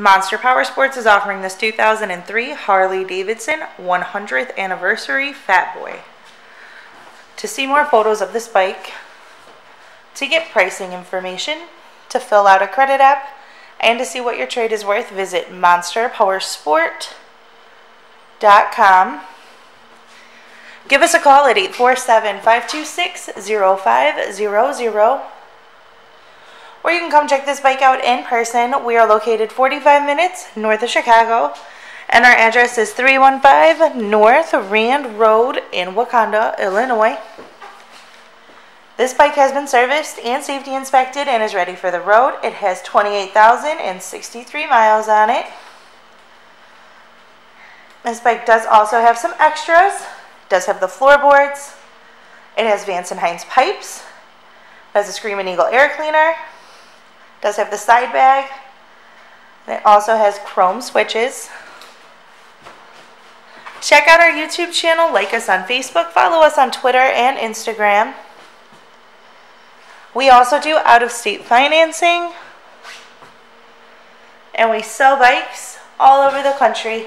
Monster Powersports is offering this 2003 Harley-Davidson 100th Anniversary Fat Boy. To see more photos of this bike, to get pricing information, to fill out a credit app, and to see what your trade is worth, visit monsterpowersport.com. Give us a call at 847-526-0500. Or you can come check this bike out in person. We are located 45 minutes north of Chicago, and our address is 315 North Rand Road in Wauconda, Illinois. This bike has been serviced and safety inspected and is ready for the road. It has 28,063 miles on it. This bike does also have some extras. It does have the floorboards. It has Vance and Hines pipes. It has a Screamin' Eagle air cleaner. Does have the side bag, and it also has chrome switches. Check out our YouTube channel, like us on Facebook, follow us on Twitter and Instagram. We also do out-of-state financing, and we sell bikes all over the country.